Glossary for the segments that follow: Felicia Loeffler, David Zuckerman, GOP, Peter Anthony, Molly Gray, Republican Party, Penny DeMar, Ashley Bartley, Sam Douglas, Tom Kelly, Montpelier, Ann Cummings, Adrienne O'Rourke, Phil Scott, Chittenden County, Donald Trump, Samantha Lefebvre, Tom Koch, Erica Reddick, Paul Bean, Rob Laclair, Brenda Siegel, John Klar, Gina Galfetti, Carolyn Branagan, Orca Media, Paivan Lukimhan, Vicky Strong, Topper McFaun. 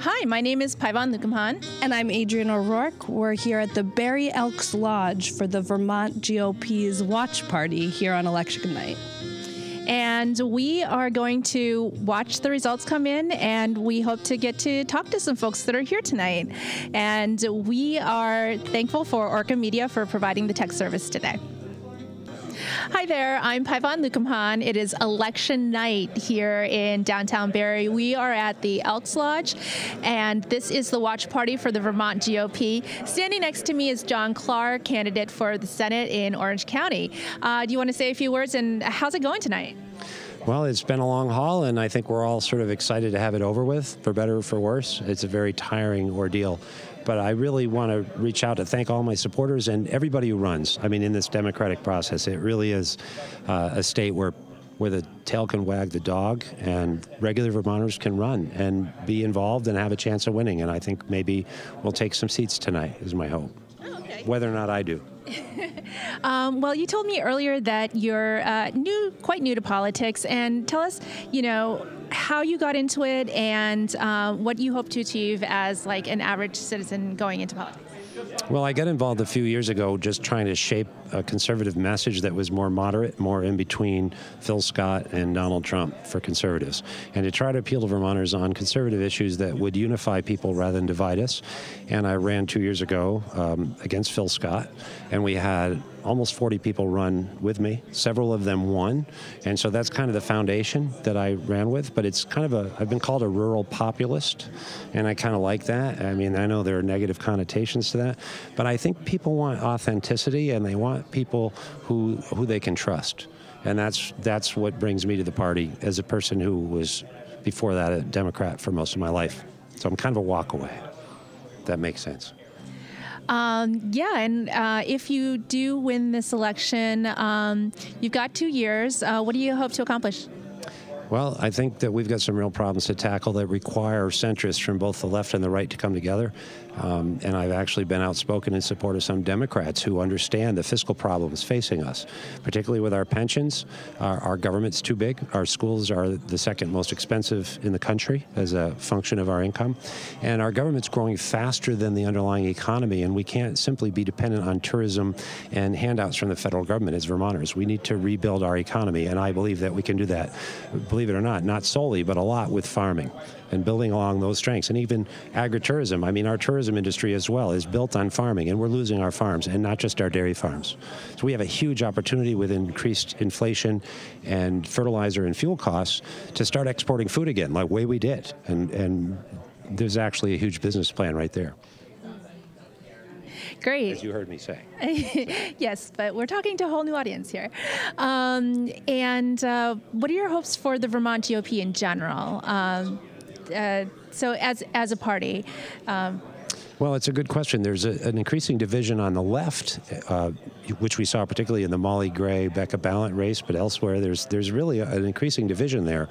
Hi, my name is Paivan Lukimhan. And I'm Adrienne O'Rourke. We're here at the Barry Elks Lodge for the Vermont GOP's watch party here on election night. And we are going to watch the results come in, and we hope to get to talk to some folks that are here tonight. And we are thankful for Orca Media for providing the tech service today. Hi there, I'm Paivan Lukimhan. It is election night here in downtown Barrie. We are at the Elks Lodge, and this is the watch party for the Vermont GOP. Standing next to me is John Klar, candidate for the Senate in Orange County. Do you want to say a few words, and how's it going tonight? Well, it's been a long haul, and I think we're all sort of excited to have it over with, for better or for worse. It's a very tiring ordeal. But I really want to reach out to thank all my supporters and everybody who runs. I mean, in this democratic process, it really is a state where the tail can wag the dog and regular Vermonters can run and be involved and have a chance of winning. And I think maybe we'll take some seats tonight is my hope, whether or not I do. Well, you told me earlier that you're quite new to politics, and tell us, you know, how you got into it and what you hope to achieve as like an average citizen going into politics. Well, I got involved a few years ago just trying to shape a conservative message that was more moderate, more in between Phil Scott and Donald Trump for conservatives, and to try to appeal to Vermonters on conservative issues that would unify people rather than divide us. And I ran 2 years ago against Phil Scott, and we had almost 40 people run with me. Several of them won, and so that's kind of the foundation that I ran with. But it's kind of I've been called a rural populist, and I kind of like that. I mean, I know there are negative connotations to that, but I think people want authenticity, and they want people who they can trust. And that's what brings me to the party as a person who was, before that, a Democrat for most of my life. So I'm kind of a walkaway, if that makes sense. Yeah, and if you do win this election, you've got 2 years. What do you hope to accomplish? Well, I think that we've got some real problems to tackle that require centrists from both the left and the right to come together. And I've actually been outspoken in support of some Democrats who understand the fiscal problems facing us, particularly with our pensions. Our government's too big. Our schools are the second most expensive in the country as a function of our income. And our government's growing faster than the underlying economy, and we can't simply be dependent on tourism and handouts from the federal government as Vermonters. We need to rebuild our economy, and I believe that we can do that, believe it or not, not solely, but a lot with farming and building along those strengths, and even agritourism. I mean, our tourism industry as well is built on farming, and we're losing our farms, and not just our dairy farms. So we have a huge opportunity with increased inflation and fertilizer and fuel costs to start exporting food again, like way we did. And there's actually a huge business plan right there. Great. As you heard me say. Yes, but we're talking to a whole new audience here. And what are your hopes for the Vermont GOP in general? So as a party? Well, it's a good question. There's an increasing division on the left, which we saw particularly in the Molly Gray, Becca Ballant race, but elsewhere there's really an increasing division there.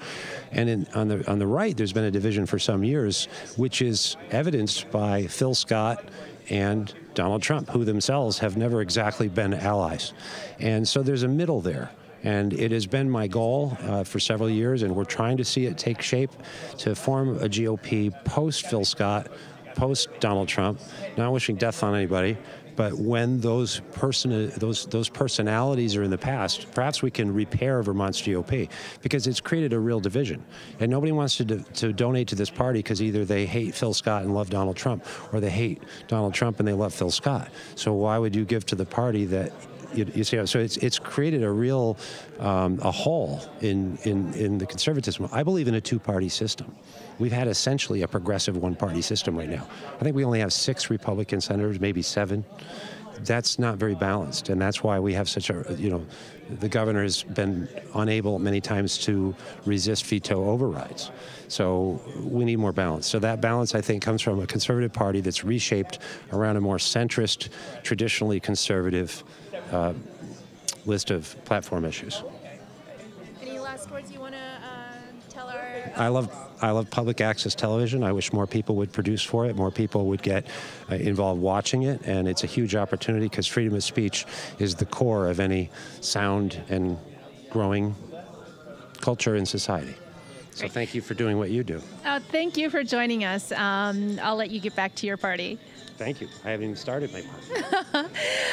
And on the right, there's been a division for some years, which is evidenced by Phil Scott and Donald Trump, who themselves have never exactly been allies. And so there's a middle there. And it has been my goal for several years, and we're trying to see it take shape, to form a GOP post-Phil Scott, post-Donald Trump, not wishing death on anybody, but when those personalities are in the past, perhaps we can repair Vermont's GOP, because it's created a real division. And nobody wants to donate to this party because either they hate Phil Scott and love Donald Trump, or they hate Donald Trump and they love Phil Scott. So why would you give to the party that, you see, so it's created a real a hole in the conservatism. I believe in a two-party system. We've had essentially a progressive one-party system right now. I think we only have 6 Republican senators, maybe 7. That's not very balanced, and that's why we have such a, you know, the governor has been unable many times to resist veto overrides. So we need more balance. So that balance, I think, comes from a conservative party that's reshaped around a more centrist, traditionally conservative list of platform issues. Any last words you want to tell our... I love public access television. I wish more people would produce for it, more people would get involved watching it, and it's a huge opportunity because freedom of speech is the core of any sound and growing culture in society. So thank you for doing what you do. Thank you for joining us. I'll let you get back to your party. Thank you. I haven't even started my party.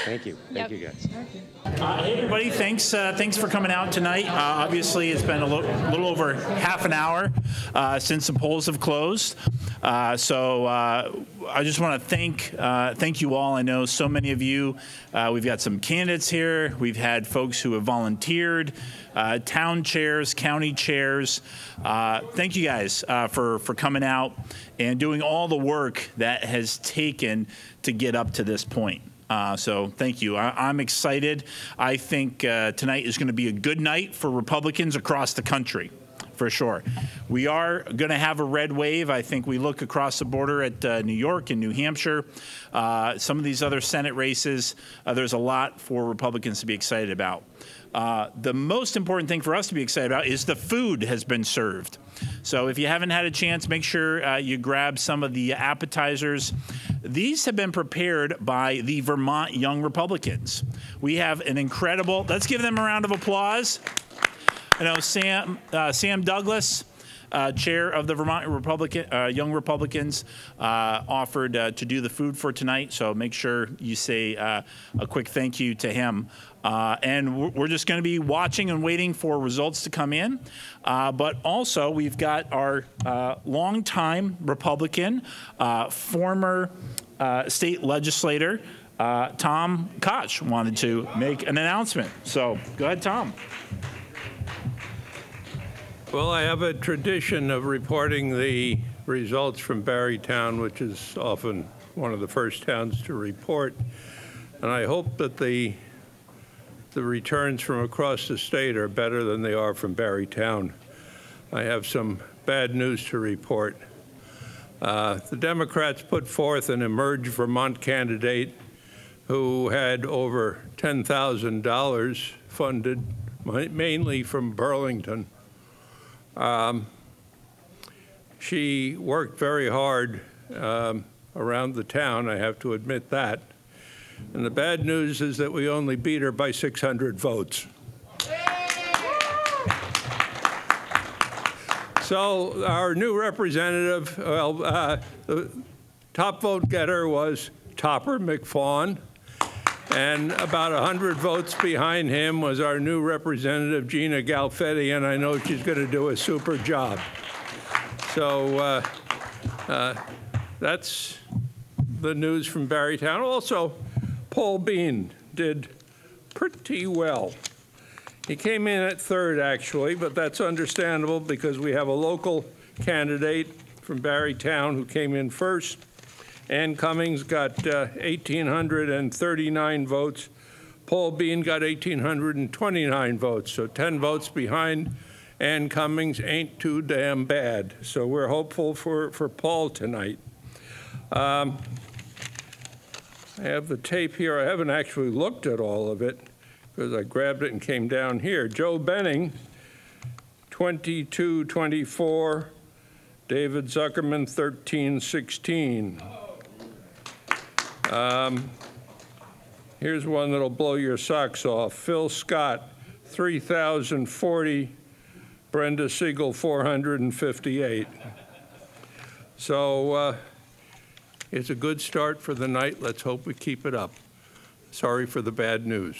Thank you. Thank you guys. Hey everybody, thanks for coming out tonight. Obviously it's been a little over half an hour since the polls have closed. I just want to thank you all. I know so many of you, we've got some candidates here, we've had folks who have volunteered, town chairs, county chairs. Thank you guys for coming out and doing all the work that has taken to get up to this point. So thank you. I'm excited. I think tonight is going to be a good night for Republicans across the country. For sure. We are going to have a red wave. I think we look across the border at New York and New Hampshire, some of these other Senate races. There's a lot for Republicans to be excited about. The most important thing for us to be excited about is the food has been served. So if you haven't had a chance, make sure you grab some of the appetizers. These have been prepared by the Vermont Young Republicans. We have an incredible, let's give them a round of applause. I know Sam Douglas, chair of the Vermont Young Republicans, offered to do the food for tonight. So make sure you say a quick thank you to him. And we're just going to be watching and waiting for results to come in. But also, we've got our longtime Republican, former state legislator, Tom Koch, wanted to make an announcement. So go ahead, Tom. Well, I have a tradition of reporting the results from Barrytown, which is often one of the first towns to report. And I hope that the returns from across the state are better than they are from Barrytown. I have some bad news to report. The Democrats put forth an Emerge Vermont candidate who had over $10,000 funded, mainly from Burlington. She worked very hard around the town, I have to admit that. And the bad news is that we only beat her by 600 votes. So our new representative, well, the top vote getter was Topper McFaun. And about 100 votes behind him was our new representative, Gina Galfetti, and I know she's going to do a super job. So that's the news from Barrytown. Also, Paul Bean did pretty well. He came in at third, actually, but that's understandable because we have a local candidate from Barrytown who came in first. Ann Cummings got 1,839 votes. Paul Bean got 1,829 votes. So 10 votes behind Ann Cummings ain't too damn bad. So we're hopeful for Paul tonight. I have the tape here. I haven't actually looked at all of it because I grabbed it and came down here. Joe Benning, 22-24. David Zuckerman, 13-16. Here's one that'll blow your socks off. Phil Scott, 3,040. Brenda Siegel, 458. So it's a good start for the night. Let's hope we keep it up. Sorry for the bad news.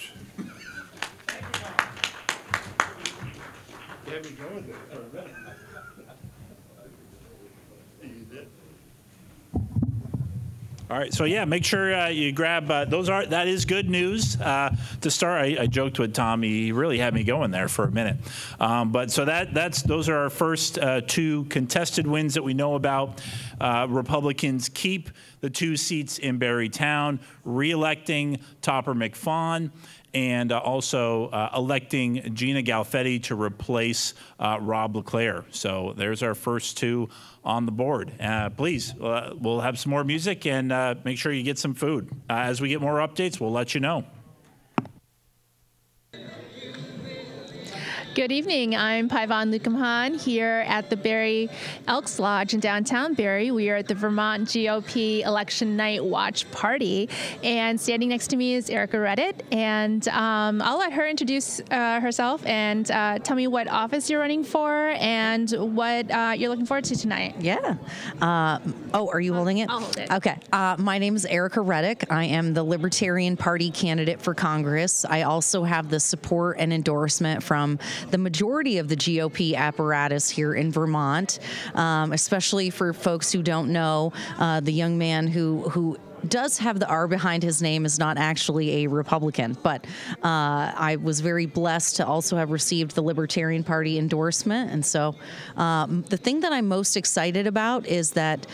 All right, so yeah, make sure you grab that is good news. To start, I joked with Tom; he really had me going there for a minute. But so those are our first two contested wins that we know about. Republicans keep the two seats in Barrytown, reelecting Topper McFaun, and also electing Gina Galfetti to replace Rob Laclair. So there's our first two on the board. Please, we'll have some more music and make sure you get some food. As we get more updates, we'll let you know. Good evening. I'm Paivan Lukimhan here at the Barrie Elks Lodge in downtown Barrie. We are at the Vermont GOP election night watch party, and standing next to me is Erica Reddick, and I'll let her introduce herself and tell me what office you're running for and what you're looking forward to tonight. Yeah. Oh, are you holding it? I'll hold it. Okay. My name is Erica Reddick. I am the Libertarian Party candidate for Congress. I also have the support and endorsement from the majority of the GOP apparatus here in Vermont, especially for folks who don't know, the young man who does have the R behind his name is not actually a Republican, but I was very blessed to also have received the Libertarian Party endorsement. And so the thing that I'm most excited about is that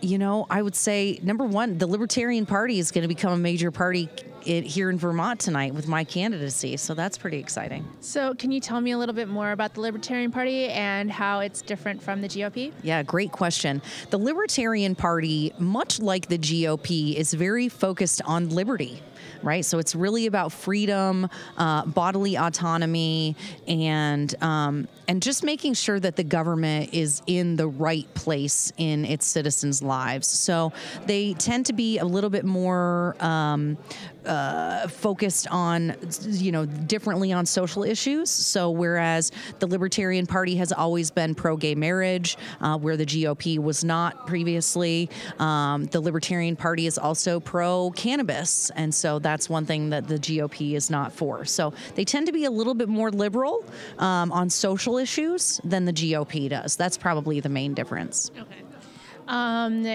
you know, I would say, number one, the Libertarian Party is going to become a major party here in Vermont tonight with my candidacy. So that's pretty exciting. So can you tell me a little bit more about the Libertarian Party and how it's different from the GOP? Yeah, great question. The Libertarian Party, much like the GOP, is very focused on liberty. Right, so it's really about freedom, bodily autonomy, and just making sure that the government is in the right place in its citizens' lives. So they tend to be a little bit more focused on, you know, differently on social issues. So whereas the Libertarian Party has always been pro-gay marriage, where the GOP was not previously, the Libertarian Party is also pro-cannabis, and so that's one thing that the GOP is not for. So they tend to be a little bit more liberal on social issues than the GOP does. That's probably the main difference. Okay.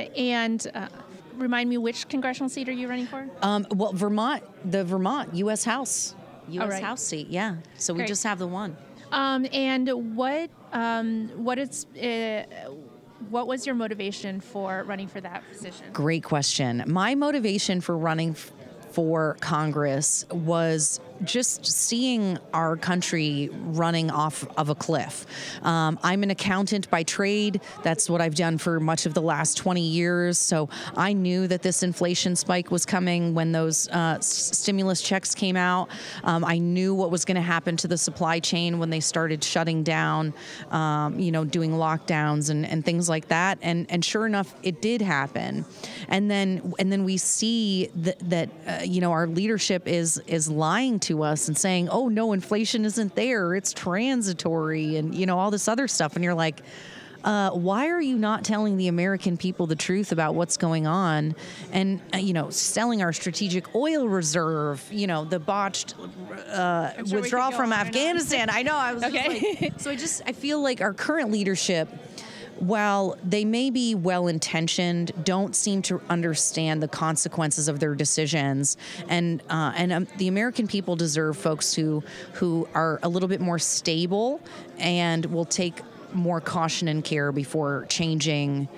Remind me, which congressional seat are you running for? Well, Vermont, the Vermont U.S. House right. House seat. Yeah. So we just have the one. And what was your motivation for running for that position? Great question. My motivation for running for Congress was just seeing our country running off of a cliff. I'm an accountant by trade. That's what I've done for much of the last 20 years. So I knew that this inflation spike was coming when those stimulus checks came out. I knew what was going to happen to the supply chain when they started shutting down, you know, doing lockdowns and things like that. And sure enough, it did happen. And then we see that you know, our leadership is lying to us and saying, oh no, inflation isn't there, it's transitory, and you know, all this other stuff, and you're like, why are you not telling the American people the truth about what's going on? And you know, selling our strategic oil reserve, you know, the botched sure withdrawal from Afghanistan. I know, I was okay. Just like, so I feel like our current leadership, while they may be well-intentioned, don't seem to understand the consequences of their decisions, and the American people deserve folks who are a little bit more stable and will take more caution and care before changing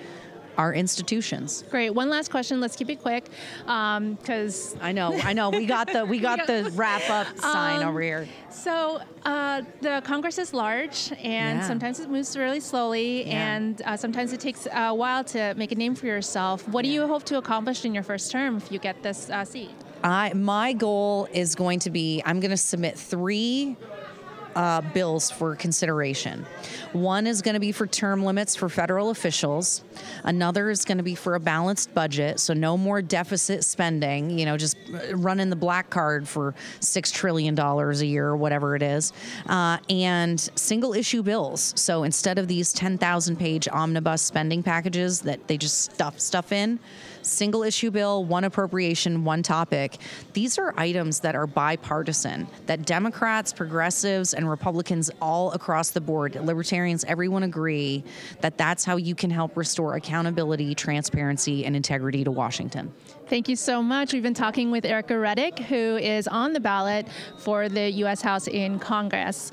our institutions. Great. One last question. Let's keep it quick, because I know. We got the wrap up sign over here. So the Congress is large, and sometimes it moves really slowly, and sometimes it takes a while to make a name for yourself. What do you hope to accomplish in your first term if you get this seat? My goal is going to be, I'm going to submit 3. Bills for consideration. One is going to be for term limits for federal officials. Another is going to be for a balanced budget, so no more deficit spending, you know, just running the black card for $6 trillion a year or whatever it is, and single issue bills. So instead of these 10,000-page omnibus spending packages that they just stuff stuff in, single issue bill, one appropriation, one topic. These are items that are bipartisan, that Democrats, progressives, and Republicans all across the board, libertarians, everyone agree that that's how you can help restore accountability, transparency, and integrity to Washington. Thank you so much. We've been talking with Erica Reddick, who is on the ballot for the U.S. House in Congress.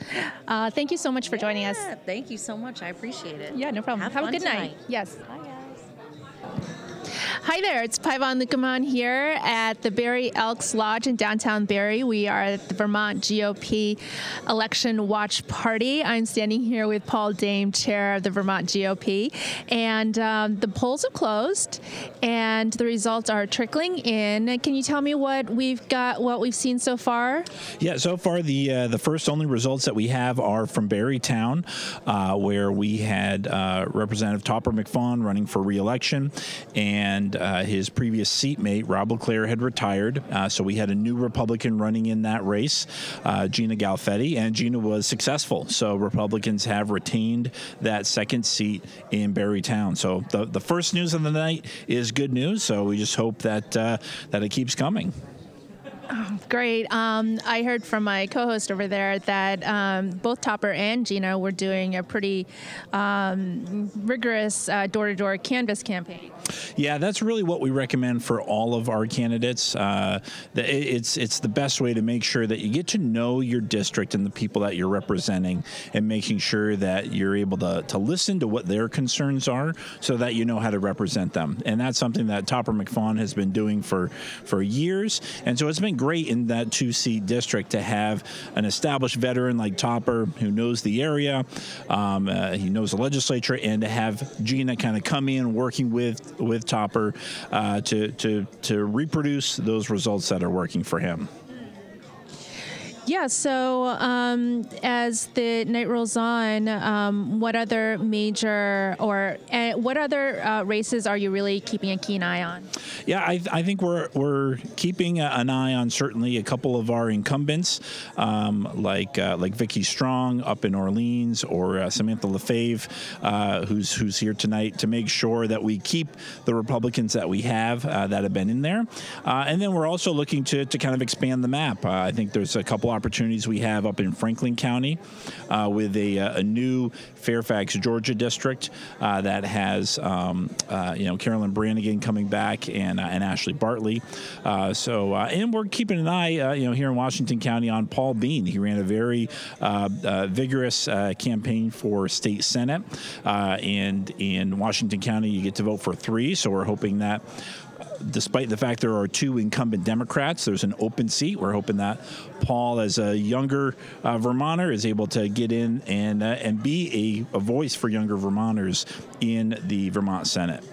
Thank you so much for joining us. Thank you so much. I appreciate it. Yeah, no problem. Have a good night. Yes. Bye. Hi there, it's Paivan Lukimhan here at the Barrie Elks Lodge in downtown Barrie. We are at the Vermont GOP election watch party. I'm standing here with Paul Dame, chair of the Vermont GOP, and the polls have closed and the results are trickling in. Can you tell me what we've seen so far? Yeah, so far the first only results that we have are from Barrytown, where we had Representative Topper McFaun running for re-election, and his previous seatmate, Rob Laclair, had retired. So we had a new Republican running in that race, Gina Galfetti, and Gina was successful. So Republicans have retained that second seat in Barrytown. So the first news of the night is good news. So we just hope that it keeps coming. Oh, great. I heard from my co-host over there that both Topper and Gina were doing a pretty rigorous door-to-door canvas campaign. Yeah, that's really what we recommend for all of our candidates. It's the best way to make sure that you get to know your district and the people that you're representing, and making sure that you're able to listen to what their concerns are so that you know how to represent them. And that's something that Topper McFaun has been doing for years. And so it's been great in that two-seat district to have an established veteran like Topper who knows the area, he knows the legislature, and to have Gina kind of come in working with Topper to reproduce those results that are working for him. Yeah, so as the night rolls on, what other races are you really keeping a keen eye on? Yeah, I think we're keeping an eye on certainly a couple of our incumbents, like Vicky Strong up in Orleans, or Samantha Lefebvre, who's here tonight, to make sure that we keep the Republicans that we have that have been in there, and then we're also looking to kind of expand the map. I think there's a couple opportunities we have up in Franklin County with a new Fairfax, Georgia district that has Carolyn Branagan coming back, and Ashley Bartley. And we're keeping an eye here in Washington County on Paul Bean. He ran a very vigorous campaign for state senate, and in Washington County you get to vote for 3. So we're hoping that, despite the fact there are 2 incumbent Democrats, there's an open seat. We're hoping that Paul, as a younger Vermonter, is able to get in and be a voice for younger Vermonters in the Vermont Senate.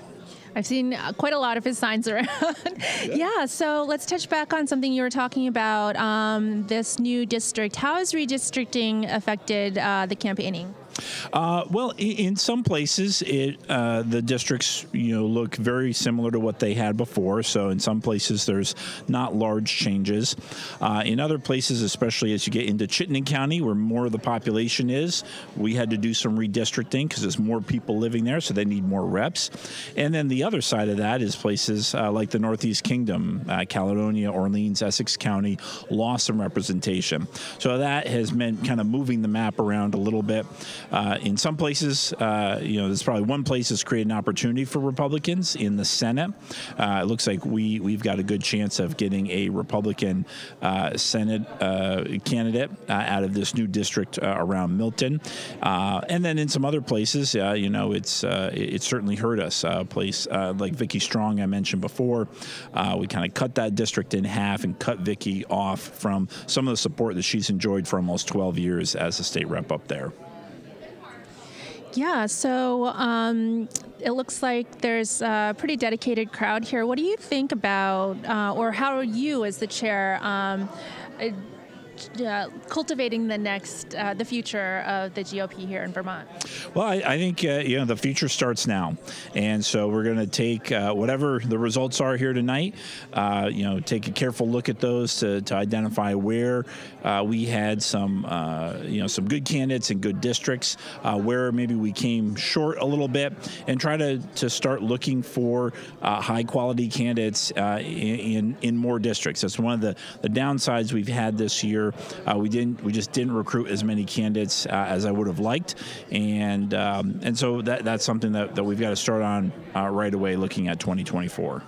I've seen quite a lot of his signs around. Yeah, so let's touch back on something you were talking about, this new district. How has redistricting affected the campaigning? Well, in some places, the districts look very similar to what they had before. So in some places, there's not large changes. In other places, especially as you get into Chittenden County, where more of the population is, we had to do some redistricting because there's more people living there, so they need more reps. And then the other side of that is places like the Northeast Kingdom, Caledonia, Orleans, Essex County lost some representation. So that has meant kind of moving the map around a little bit. In some places, there's probably one place that's created an opportunity for Republicans in the Senate. It looks like we've got a good chance of getting a Republican Senate candidate out of this new district around Milton. And then in some other places, it certainly hurt us. A place like Vicky Strong I mentioned before, we kind of cut that district in half and cut Vicky off from some of the support that she's enjoyed for almost 12 years as a state rep up there. Yeah, so it looks like there's a pretty dedicated crowd here. What do you think about, or how are you as the chair cultivating the future of the GOP here in Vermont? Well, I think the future starts now, and so we're going to take whatever the results are here tonight. Take a careful look at those to identify where we had some good candidates and good districts, where maybe we came short a little bit, and try to start looking for high quality candidates in more districts. That's one of the downsides we've had this year. We just didn't recruit as many candidates as I would have liked, and so that's something that we've got to start on right away, looking at 2024.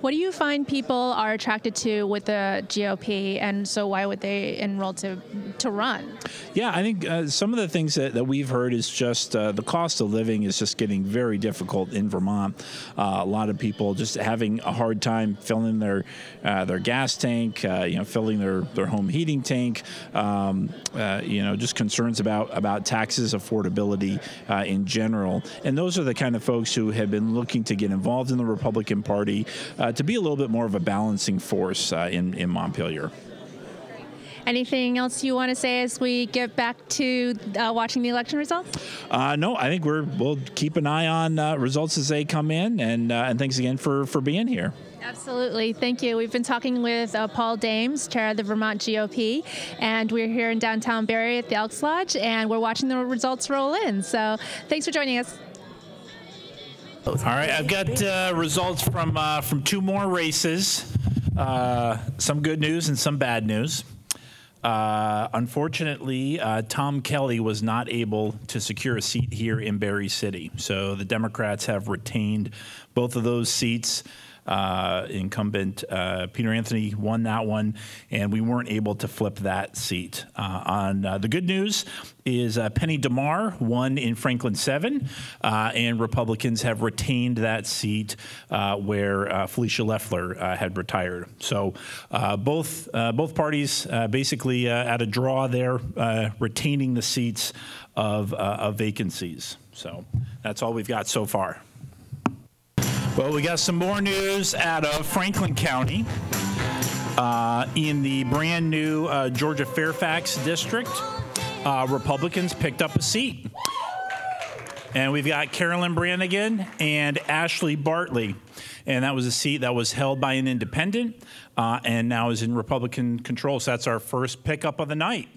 What do you find people are attracted to with the GOP, and so why would they enroll to run? Yeah, I think some of the things that we've heard is just the cost of living is just getting very difficult in Vermont. A lot of people just having a hard time filling their gas tank, you know, filling their home heating tank, you know, just concerns about taxes, affordability in general. And those are the kind of folks who have been looking to get involved in the Republican Party to be a little bit more of a balancing force in Montpelier. Anything else you want to say as we get back to watching the election results? No, I think we'll keep an eye on results as they come in, and thanks again for being here. Absolutely. Thank you. We've been talking with Paul Dame, chair of the Vermont GOP, and we're here in downtown Barrie at the Elks Lodge, and we're watching the results roll in. So thanks for joining us. All right. I've got results from two more races, some good news and some bad news. Unfortunately, Tom Kelly was not able to secure a seat here in Barrie City. So the Democrats have retained both of those seats. Incumbent Peter Anthony won that one, and we weren't able to flip that seat. The good news is Penny DeMar won in Franklin 7, and Republicans have retained that seat where Felicia Loeffler had retired. So both parties basically at a draw there, retaining the seats of vacancies. So that's all we've got so far. Well, we got some more news out of Franklin County in the brand new Georgia Fairfax district. Republicans picked up a seat. And we've got Carolyn Branagan and Ashley Bartley. And that was a seat that was held by an independent and now is in Republican control. So that's our first pickup of the night.